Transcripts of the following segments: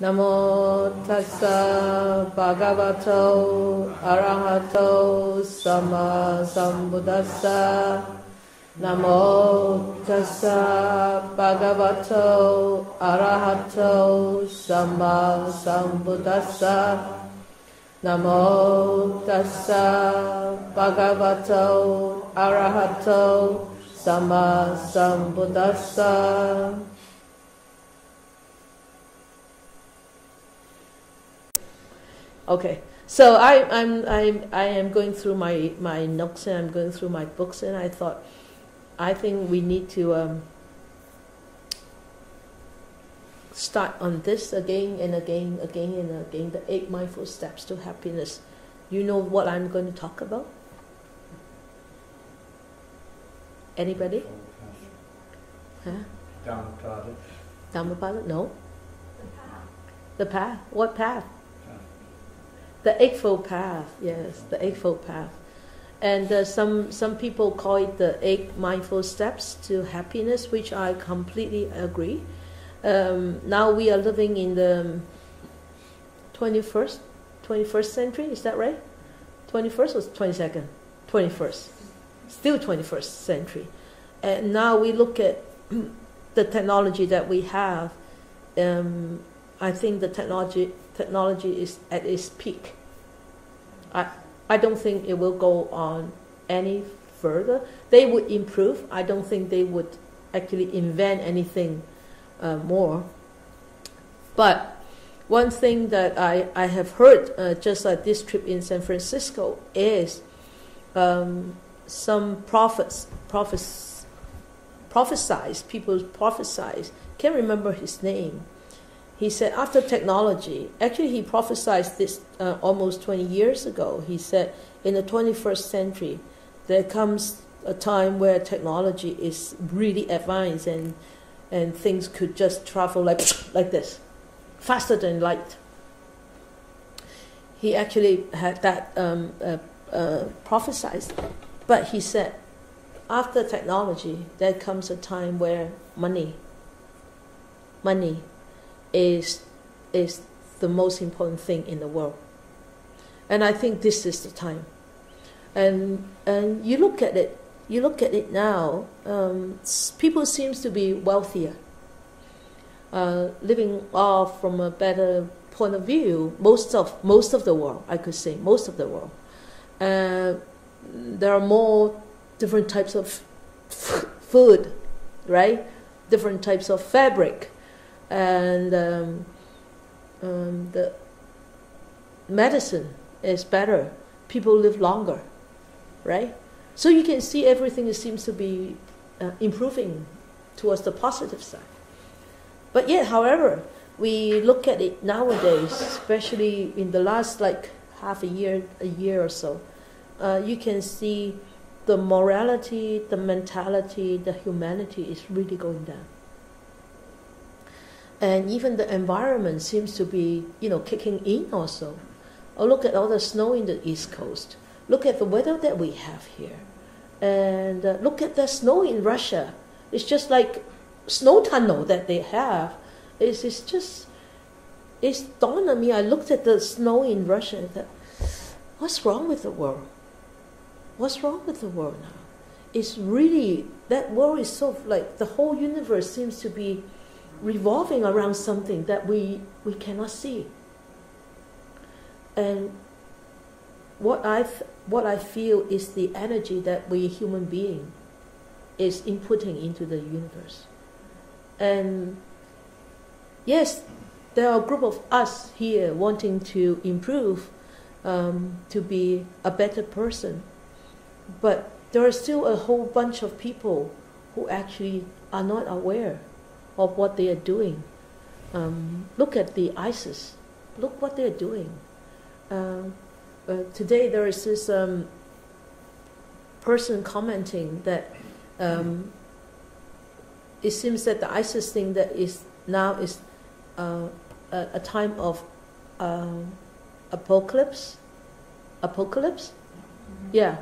Namo tassa bhagavato arahato sama sambuddhassa. Namo tassa bhagavato arahato sama sambuddhassa. Namo tassa bhagavato arahato sama sambuddhassa. Okay, so I am going through my notes, and I'm going through my books, and I thought, I think we need to start on this again and again, the 8 mindful steps to happiness. You know what I'm going to talk about? Anybody? Huh? Dhammapada. Dhammapada? No. The path. What path? The Eightfold Path, yes, the Eightfold Path. And some people call it the 8 mindful steps to happiness, which I completely agree. Now we are living in the 21st century, is that right? 21st or 22nd? 21st. Still 21st century. And now we look at the technology that we have. I think the technology is at its peak. I don't think it will go on any further. They would improve. I don't think they would actually invent anything more. But one thing that I have heard just at this trip in San Francisco is some people prophesize. Can't remember his name. He said, after technology, actually he prophesied this almost 20 years ago. He said, in the 21st century, there comes a time where technology is really advanced, and things could just travel like this, faster than light. He actually had that prophesied. But he said, after technology, there comes a time where money is the most important thing in the world. And I think this is the time. And you look at it now, people seems to be wealthier, living off from a better point of view, most of the world, I could say, most of the world. There are more different types of food, right? Different types of fabric. And the medicine is better. People live longer, right? So you can see everything, it seems to be improving towards the positive side. But yet, however, we look at it nowadays, especially in the last like half a year or so, you can see the morality, the mentality, the humanity is really going down. And even the environment seems to be, kicking in also. Or look at all the snow in the East Coast. Look at the weather that we have here. And look at the snow in Russia. It's just like snow tunnel that they have. It's dawned on me. I looked at the snow in Russia and thought, what's wrong with the world? What's wrong with the world now? It's really, that world is so, like, the whole universe seems to be revolving around something that we cannot see. And what I feel is the energy that we human being is inputting into the universe. And yes, there are a group of us here wanting to improve, to be a better person, but there are still a whole bunch of people who actually are not aware of what they are doing. Look at the ISIS. Look what they are doing. Today there is this person commenting that it seems that the ISIS thing that is now is a time of apocalypse. Apocalypse? Mm-hmm. Yeah.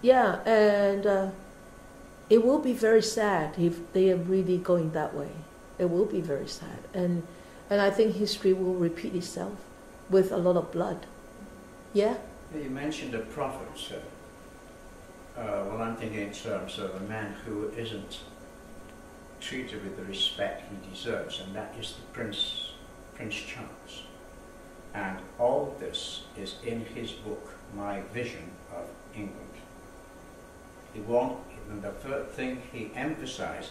Yeah, and it will be very sad if they are really going that way. It will be very sad. And And I think history will repeat itself with a lot of blood. Yeah? You mentioned the prophets. Well, I'm thinking in terms of a man who isn't treated with the respect he deserves, and that is the Prince Charles. And all this is in his book, My Vision of England. The third thing he emphasized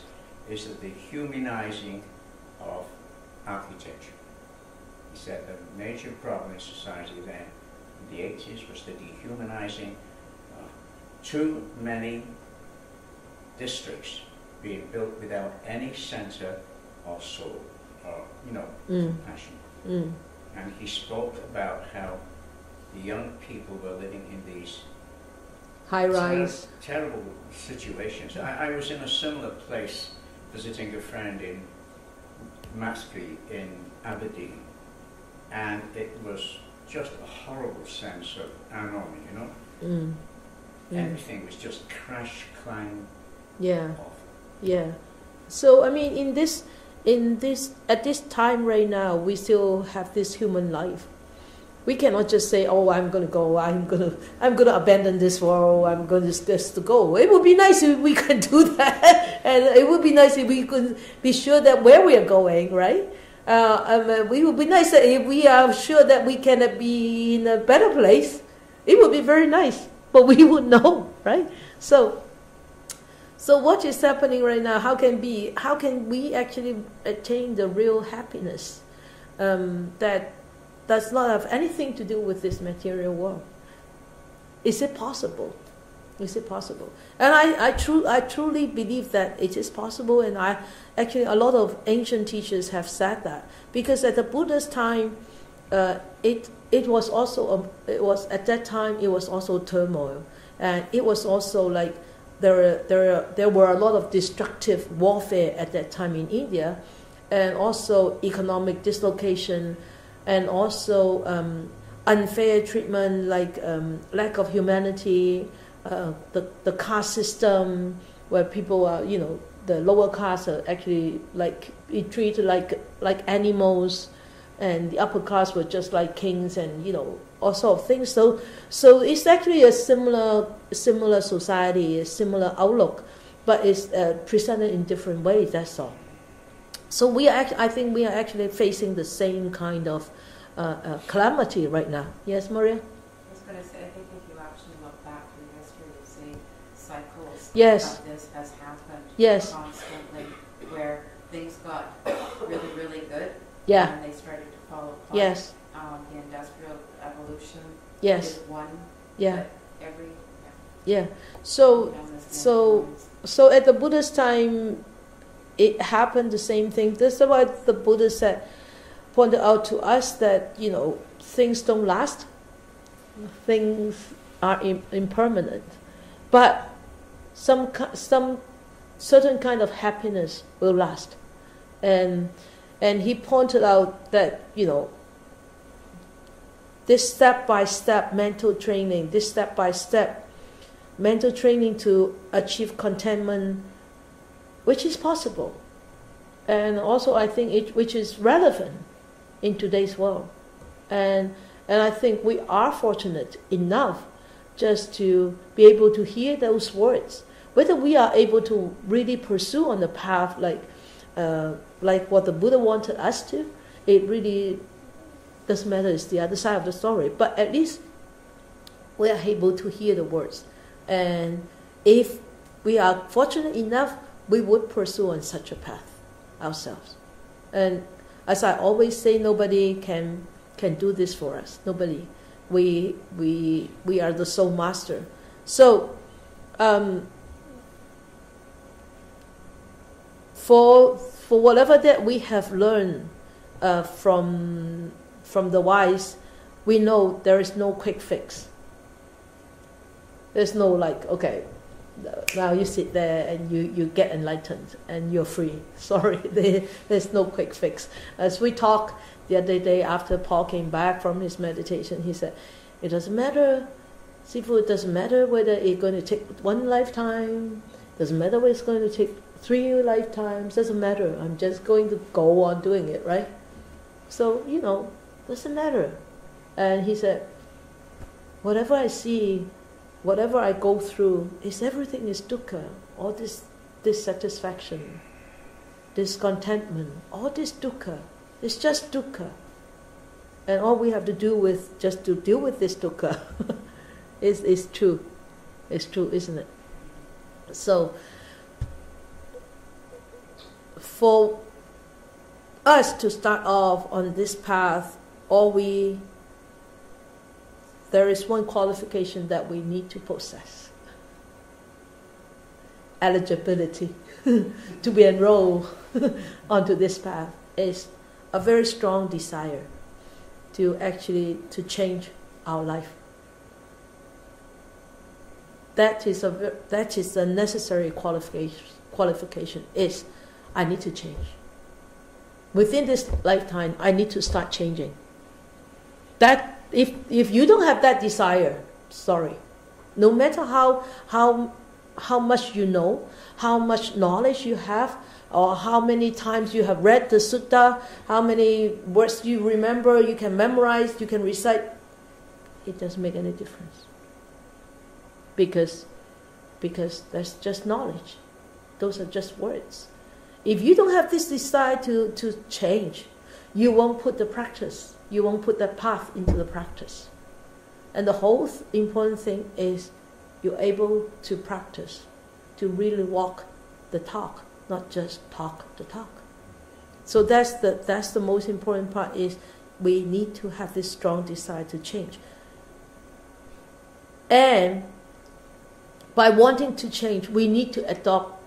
is that the humanizing of architecture. He said the major problem in society then, in the 80s, was the dehumanizing of too many districts being built without any center or soul, or, you know, passion. And he spoke about how the young people were living in these high-rise, terrible situations. I was in a similar place visiting a friend in Maskey in Aberdeen, and it was just a horrible sense of anomy, you know? Everything was just crash, clang, awful. Yeah. So I mean, at this time right now, we still have this human life. We cannot just say, "Oh, I'm going to go. I'm going to abandon this world. I'm going to just to go." It would be nice if we could do that, and it would be nice if we could be sure that where we are going, right? It would be nice that if we are sure that we can be in a better place. It would be very nice, but we would know, right? So what is happening right now? How can we actually attain the real happiness that does not have anything to do with this material world? Is it possible? Is it possible? And I truly believe that it is possible, and a lot of ancient teachers have said that, because at the Buddha's time, it was also turmoil, and it was also like there were a lot of destructive warfare at that time in India, and also economic dislocation, and also unfair treatment, like lack of humanity, the caste system, where people are, you know, the lower caste are actually like treated like animals, and the upper caste were just like kings, and you know, all sort of things. So it's actually a similar society, a similar outlook, but it's presented in different ways. That's all. So I think we are actually facing the same kind of calamity right now. Yes, Maria? I was going to say, I think if you actually look back through history, you see cycles of this has happened constantly, where things got really, really good, and they started to fall apart. Yes. The Industrial Revolution is one. Yeah. Every. Yeah. So at the Buddha's time, it happened the same thing. This is why the Buddha pointed out to us that, you know, things don't last, things are impermanent, but some certain kind of happiness will last, and he pointed out that, you know, this step-by-step mental training, this step-by-step mental training to achieve contentment, which is possible, and also I think which is relevant in today's world, and I think we are fortunate enough just to be able to hear those words. Whether we are able to really pursue on the path like what the Buddha wanted us to, it really doesn't matter. It's the other side of the story. But at least we are able to hear the words, and if we are fortunate enough, we would pursue on such a path ourselves. And as I always say, nobody can do this for us. Nobody. We are the sole master. So for whatever that we have learned from the wise, we know there is no quick fix. There's no like, okay, now you sit there and you get enlightened and you're free. Sorry, there's no quick fix. As we talked the other day after Paul came back from his meditation, he said, it doesn't matter, Sifu, it doesn't matter whether it's going to take one lifetime, doesn't matter whether it's going to take 3 lifetimes, doesn't matter. I'm just going to go on doing it, right? So, you know, doesn't matter. And he said, whatever I see, whatever I go through, everything is dukkha. All this dissatisfaction, discontentment, all this dukkha. It's just dukkha. And all we have to do with just to deal with this dukkha is true. It's true, isn't it? So, for us to start off on this path, there is one qualification that we need to possess: eligibility to be enrolled onto this path is a very strong desire to actually change our life. That is a necessary qualification. Is I need to change. Within this lifetime, I need to start changing. That if you don't have that desire, sorry, no matter how much you know, how much knowledge you have, or how many times you have read the sutta, how many words you remember, you can memorize, you can recite, it doesn't make any difference. Because that's just knowledge. Those are just words. If you don't have this desire to change, you won't put the practice, you won't put that path into the practice. And the whole important thing is you're able to practice, to really walk the talk, not just talk the talk. So that's the most important part, is we need to have this strong desire to change. And by wanting to change, we need to adopt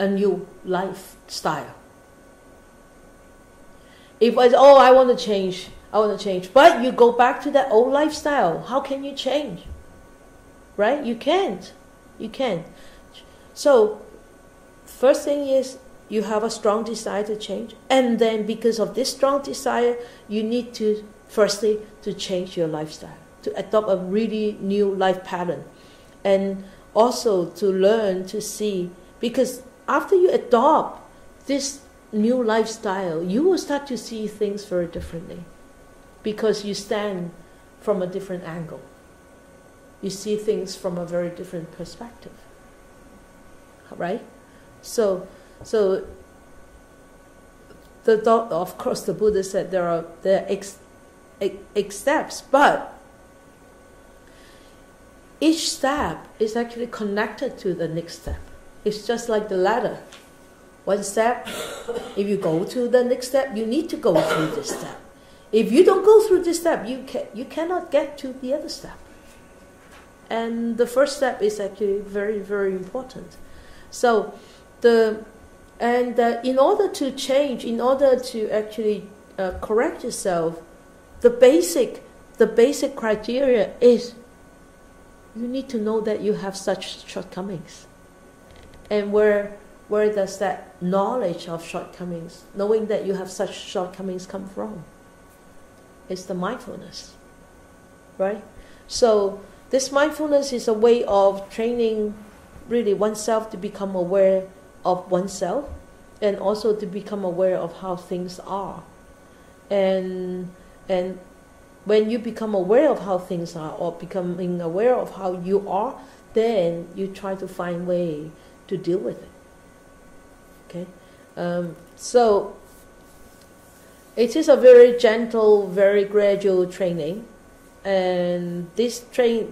a new lifestyle. If I say, oh, I want to change, but you go back to that old lifestyle, how can you change? Right? You can't. So, first thing is you have a strong desire to change, and then because of this strong desire, you need to, firstly, to change your lifestyle, to adopt a really new life pattern, and also to learn to see, because after you adopt this new lifestyle, you will start to see things very differently, because you stand from a different angle. You see things from a very different perspective, right? So of course the Buddha said there are steps, but each step is actually connected to the next step. It's just like the ladder. One step, if you go to the next step, you need to go through this step. If you don't go through this step, you cannot get to the other step. And the first step is actually very, very important. So, in order to change, in order to actually correct yourself, the basic criteria is you need to know that you have such shortcomings. And where does that knowledge of shortcomings, knowing that you have such shortcomings, come from? It's the mindfulness, right? So this mindfulness is a way of training really oneself to become aware of oneself, and also to become aware of how things are. And when you become aware of how things are, or becoming aware of how you are, then you try to find way to deal with it. Okay, so it is a very gentle, very gradual training, and this 8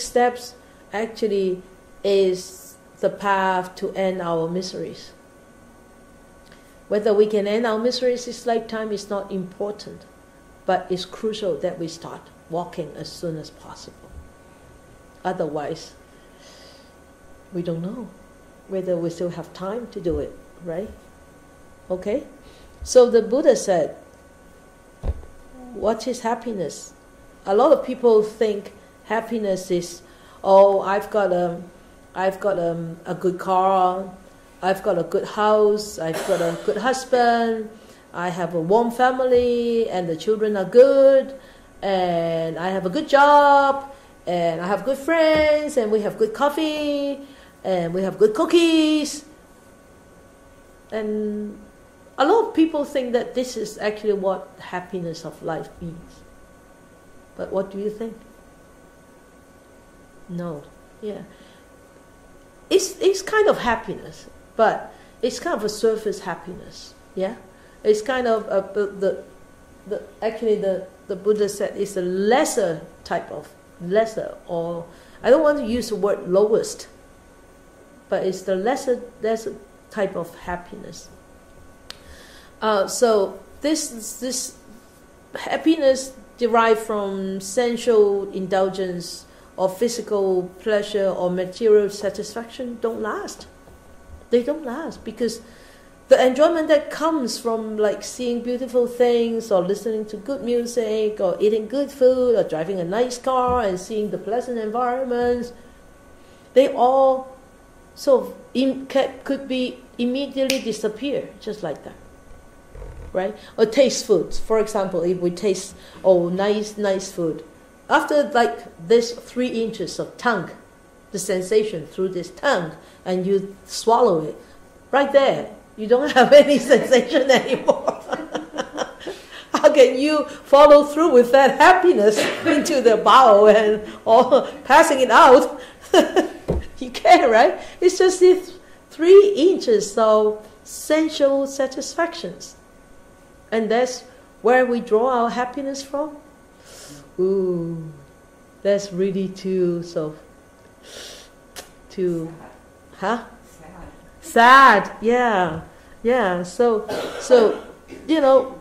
steps actually is the path to end our miseries. Whether we can end our miseries this lifetime is not important, but it's crucial that we start walking as soon as possible. Otherwise, we don't know whether we still have time to do it, right? Okay? So the Buddha said, what is happiness? A lot of people think happiness is, oh, I've got a good car, I've got a good house, I've got a good husband, I have a warm family, and the children are good, and I have a good job, and I have good friends, and we have good coffee, and we have good cookies. And A lot of people think that this is actually what happiness of life means. But what do you think? No. Yeah. It's kind of happiness, but it's kind of a surface happiness. Yeah. It's kind of actually the Buddha said it's a lesser type of lesser, or I don't want to use the word lowest, but it's the lesser type of happiness. So this happiness derived from sensual indulgence or physical pleasure or material satisfaction don't last. They don't last, because the enjoyment that comes from like seeing beautiful things or listening to good music or eating good food or driving a nice car and seeing the pleasant environments, they all sort of could be immediately disappear, just like that. Right? Or taste foods. For example, if we taste nice food, after like this 3 inches of tongue, the sensation through this tongue, and you swallow it, right there, you don't have any sensation anymore. How can you follow through with that happiness into the bowel and or passing it out? You can't, right? It's just these 3 inches of sensual satisfactions. And that's where we draw our happiness from. Ooh, that's really too, huh? Sad, yeah. So, you know,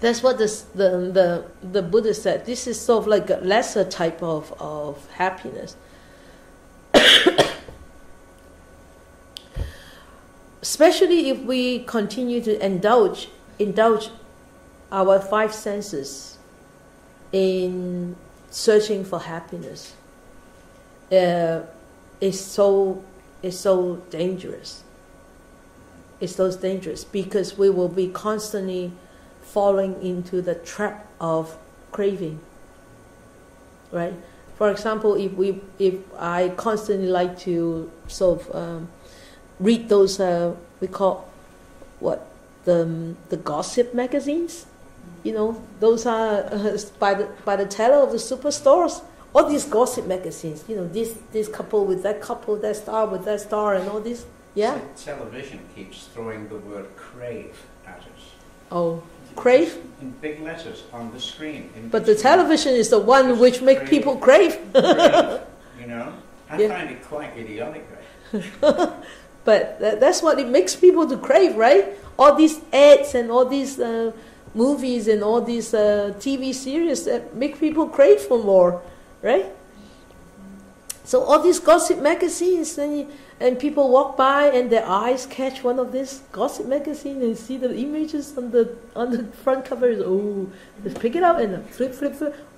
that's what the Buddha said. This is sort of like a lesser type of happiness. Especially if we continue to indulge our five senses in searching for happiness, is so dangerous. It's so dangerous because we will be constantly falling into the trap of craving. Right? For example, if I constantly like to sort of read those we call what? The gossip magazines, you know, those are by the teller of the superstores. All these gossip magazines, you know, this couple with that couple, that star with that star, and all this. Yeah. So television keeps throwing the word crave at us. Oh, crave? In big letters on the screen. But the television is the one which makes people crave. You know, I find it quite idiotic. But that's what it makes people to crave, right? All these ads and all these movies and all these TV series that make people crave for more, right? So all these gossip magazines, and people walk by and their eyes catch one of these gossip magazines and see the images on the front cover. Oh, they pick it up and flip.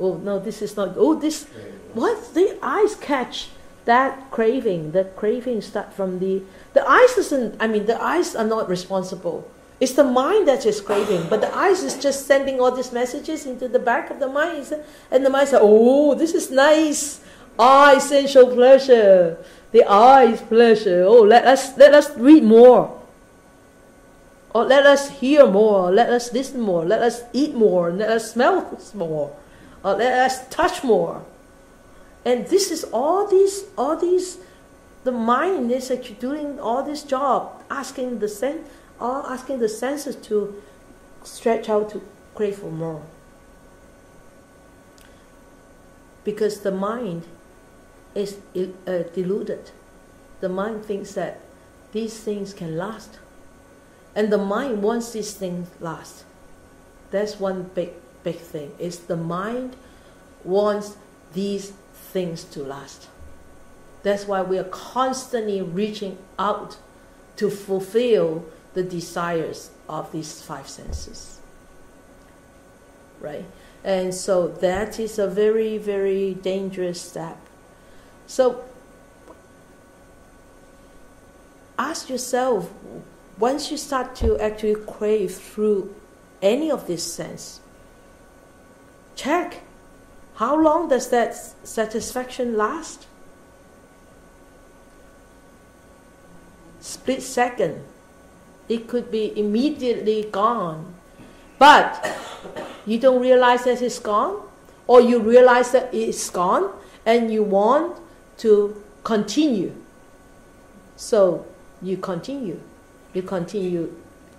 Oh no, this is not. Oh, this. What? The eyes catch that craving. That craving starts from the eyes isn't. I mean, the eyes are not responsible. It's the mind that is craving, but the eyes is just sending all these messages into the back of the mind, and the mind says, "Oh, this is nice. Ah, sensual pleasure. The eyes pleasure. Oh, let us read more. Or let us hear more. Let us listen more. Let us eat more. Let us smell more. Or let us touch more." And this is all these. The mind is actually doing all this job, asking the senses to stretch out to crave for more. Because the mind is deluded. The mind thinks that these things can last. And the mind wants these things last. That's one big thing, is the mind wants these things to last. That's why we are constantly reaching out to fulfill the desires of these five senses, right? And so that is a very, very dangerous step. So ask yourself, once you start to actually crave through any of these senses, check how long does that satisfaction last? Split second, it could be immediately gone. But you don't realize that it's gone, or you realize that it's gone, and you want to continue. So you continue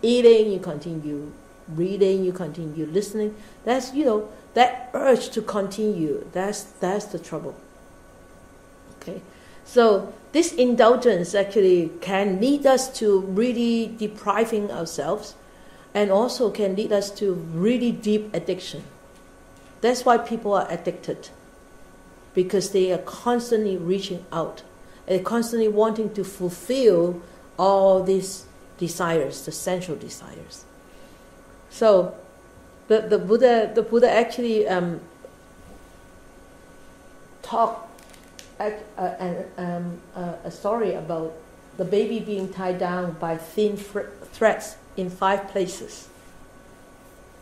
eating, you continue reading, you continue listening. That's, you know, that urge to continue, that's the trouble. Okay, so this indulgence actually can lead us to really depriving ourselves, and also can lead us to really deep addiction. That's why people are addicted, because they are constantly reaching out. They're constantly wanting to fulfill all these desires, the sensual desires. So the Buddha actually talked a story about the baby being tied down by thin threads in 5 places: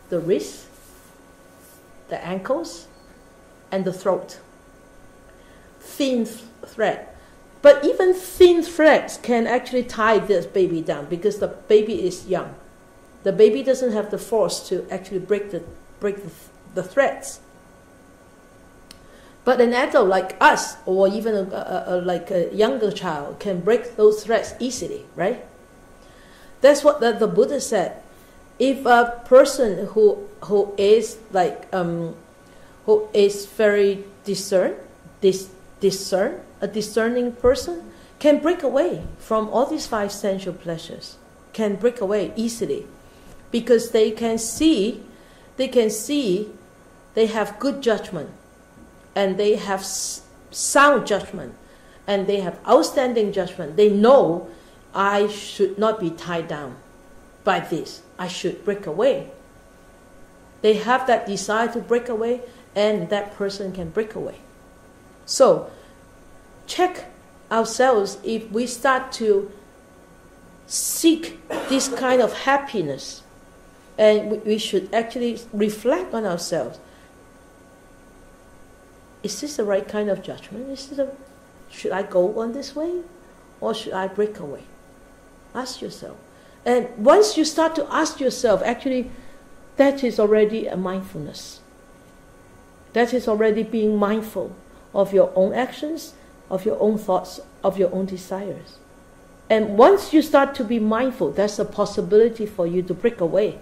the wrists, the ankles, and the throat. Thin thread. But even thin threads can actually tie this baby down, because the baby is young. The baby doesn't have the force to actually break the threads. But an adult like us, or even like a younger child, can break those threads easily, right? That's what the Buddha said. If a person who is very discerning person can break away from all these 5 sensual pleasures, can break away easily, because they can see they have good judgment, and they have sound judgment, and they have outstanding judgment. They know, I should not be tied down by this. I should break away. They have that desire to break away, and that person can break away. So check ourselves. If we start to seek this kind of happiness, and we should actually reflect on ourselves. Is this the right kind of judgment? Should I go on this way, or should I break away? Ask yourself. And once you start to ask yourself, actually, that is already a mindfulness. That is already being mindful of your own actions, of your own thoughts, of your own desires. And once you start to be mindful, that's a possibility for you to break away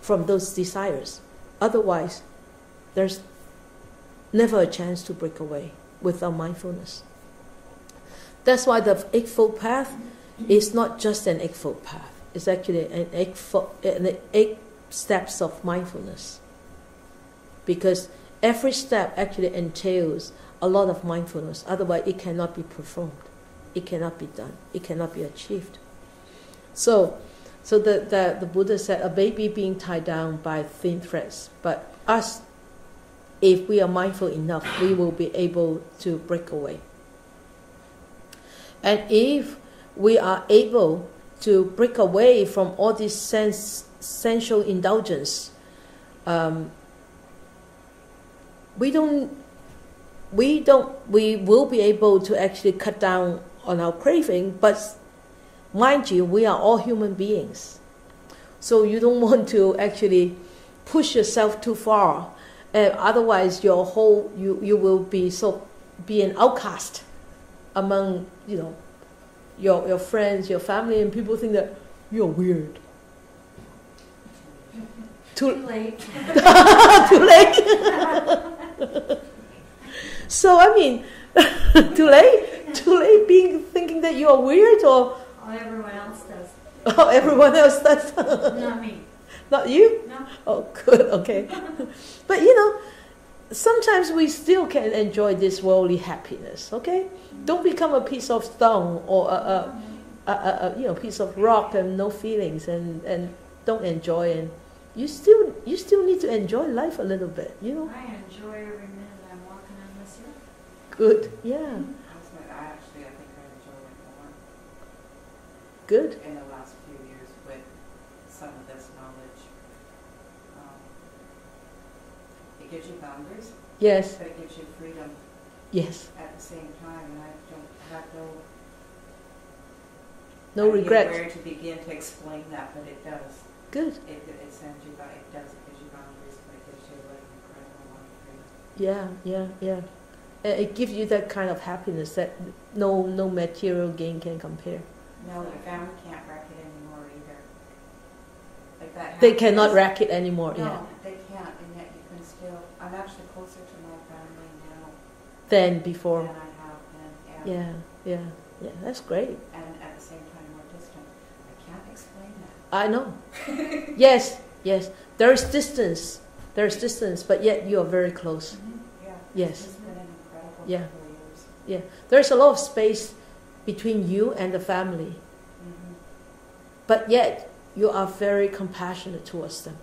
from those desires. Otherwise, there's never a chance to break away without mindfulness. That's why the Eightfold Path is not just an Eightfold Path. It's actually an 8 steps of mindfulness, because every step actually entails a lot of mindfulness. Otherwise, it cannot be performed. It cannot be done. It cannot be achieved. So the Buddha said, a baby being tied down by thin threads. But us, if we are mindful enough, we will be able to break away. And if we are able to break away from all this sensual indulgence, we will be able to actually cut down on our craving. But mind you, we are all human beings, so you don't want to actually push yourself too far. Otherwise, you will be an outcast among your friends, your family, and people think that you're weird. Too late. Too late. So I mean, too late. Too late. Thinking that you are weird, or oh, everyone else does. Oh, everyone else does. Not me. Not you? No. Oh, good. Okay. But sometimes we still can enjoy this worldly happiness. Okay, don't become a piece of stone, or a piece of rock and no feelings, and don't enjoy. And you still need to enjoy life a little bit. I enjoy every minute I'm walking on this earth. Good. Yeah. I think I enjoy it more. Good. In the last few years, with some of this knowledge. It gives you boundaries. Yes. But it gives you freedom. Yes. At the same time, and I don't have no No regret. I don't know where to begin to explain that, but it does. Good. It sends you by, it does it gives you boundaries, but it gives you like incredible amount of freedom. Yeah. It gives you that kind of happiness that no material gain can compare. No, your family can't rack it anymore either. Like that. They cannot rack it anymore. No, yeah. They can't, and yet you can still. I'm actually closer to my family now than before. Than I have been. Yeah. That's great. And at the same time, more distant. I can't explain that. I know. Yes. There is distance, but yet you are very close. Mm-hmm. Yeah. Yes. Yeah. There's a lot of space between you and the family, mm-hmm. but yet you are very compassionate towards them.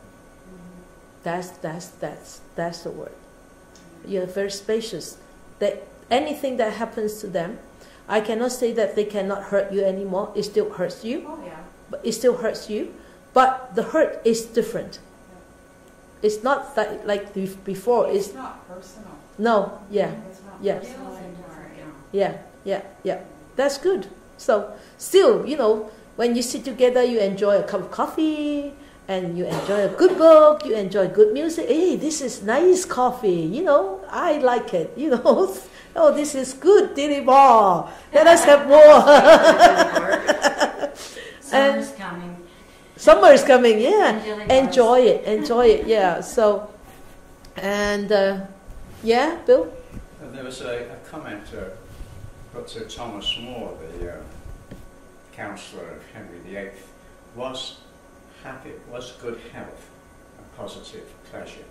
Mm-hmm. That's the word. Mm-hmm. You are very spacious. That anything that happens to them, I cannot say that they cannot hurt you anymore. It still hurts you. Oh yeah. But it still hurts you, but the hurt is different. Yeah. It's not that, like before. It's not personal. No. Yeah. Yes. Yeah. That's good. So still, when you sit together, you enjoy a cup of coffee, and you enjoy a good book, you enjoy good music. Hey, this is nice coffee. I like it. Oh, this is good. Dinibar. Let us have more. Summer's coming. Yeah. Enjoy it. Yeah. So, and yeah, Bill. And there was a commenter, Dr. Thomas More, the counsellor of Henry VIII, was happy, was good health, a positive pleasure.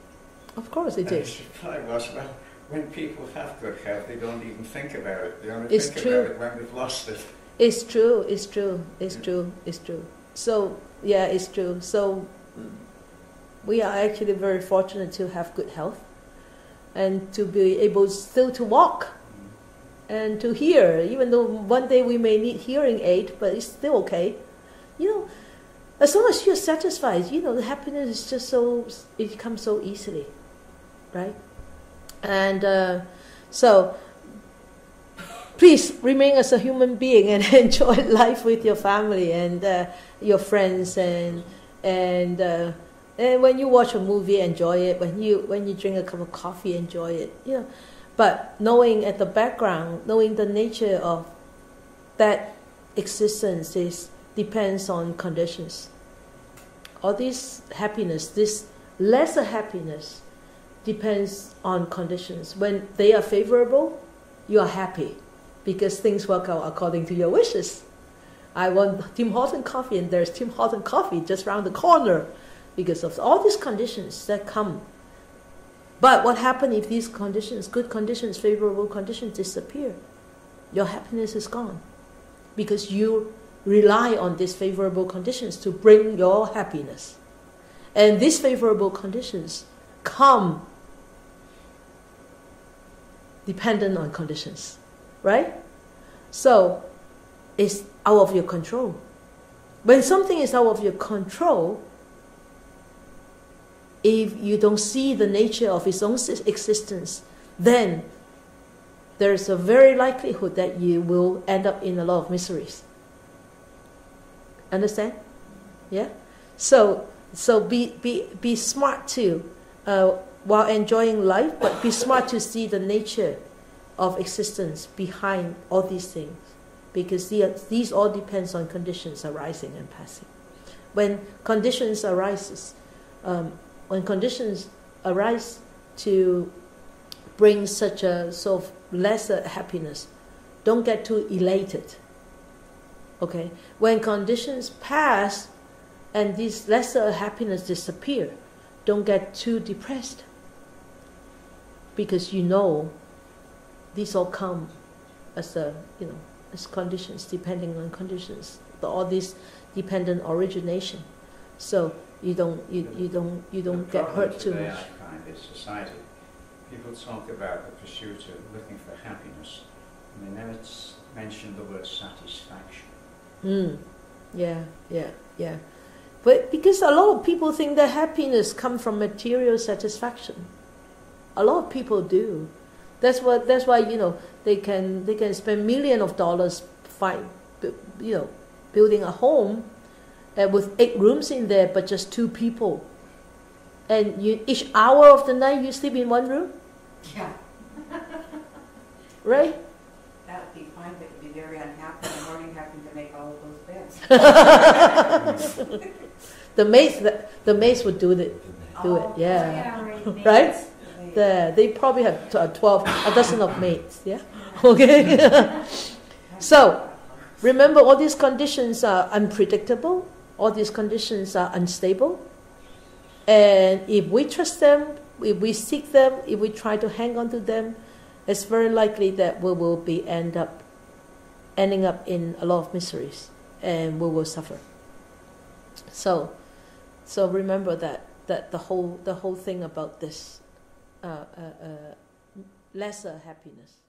Of course it is. His reply was, well, when people have good health, they don't even think about it. They only think about it when they've lost it. It's true. So, yeah, it's true. So, we are actually very fortunate to have good health. And to be able still to walk and to hear, even though one day we may need hearing aid, but it's still okay. As long as you're satisfied, the happiness is just so, it comes so easily, right? And so, please remain as a human being and enjoy life with your family and your friends And when you watch a movie, enjoy it. When you drink a cup of coffee, enjoy it. But knowing at the background, knowing the nature of that existence depends on conditions. All this happiness, this lesser happiness, depends on conditions. When they are favorable, you are happy because things work out according to your wishes. I want Tim Hortons coffee, and there's Tim Hortons coffee just around the corner. Because of all these conditions that come. But what happens if these conditions, good conditions, favorable conditions, disappear? Your happiness is gone. Because you rely on these favorable conditions to bring your happiness. And these favorable conditions come dependent on conditions. Right? So, it's out of your control. When something is out of your control, if you don't see the nature of its own existence, then there's a very likelihood that you will end up in a lot of miseries. Understand? Yeah? So be smart too, while enjoying life, but be smart to see the nature of existence behind all these things. Because these all depends on conditions arising and passing. When conditions arise, when conditions arise to bring such a sort of lesser happiness, don't get too elated. Okay? When conditions pass and these lesser happiness disappear, don't get too depressed. Because these all come as as conditions, depending on conditions. All these dependent origination. So You don't get hurt too much. I find in society, people talk about the pursuit of looking for happiness, and they never mention the word satisfaction. Yeah. But because a lot of people think that happiness comes from material satisfaction, a lot of people do. That's why they can spend millions of dollars building a home with 8 rooms in there, but just 2 people. And you, each hour of the night you sleep in one room? Yeah. Right? That would be fine, but you'd be very unhappy in the morning having to make all of those beds. the maids would do it, yeah. Right? They probably have 12, a dozen of maids, yeah? Okay? So, remember all these conditions are unpredictable, all these conditions are unstable, and if we trust them, if we seek them, if we try to hang on to them, it's very likely that we will be ending up in a lot of miseries, and we will suffer. So remember that the whole thing about this lesser happiness.